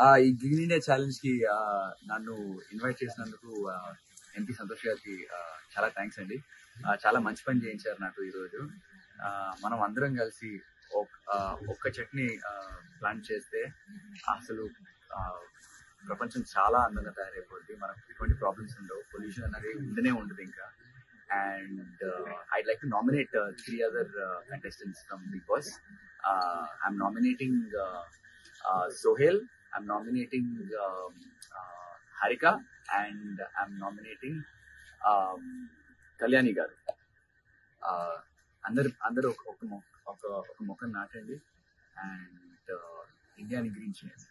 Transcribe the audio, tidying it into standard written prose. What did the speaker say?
Green India Challenge ki nannu invite chesinanduku MP Santosh gariki chala thanks andi. Chala manchi pani cheyancharu naaku ee roju. Manam andaram kalisi okka chutney plant chesthe asalu ప్రపంచం చాలా అందంగా తయారైపోద్ది. మనకు ఎటువంటి problems ఉండవు, pollution అనేది ఉండనే ఉంటుంది ఇంకా. And I'd like to nominate 3 other contestants from big boss. I'm nominating Sohel, I'm nominating Harika and I'm nominating Kalyani garu. అందరూ ఒక మొక్కను నాటండి అండ్ ఇండియన్ గ్రీన్ ఛాలెంజ్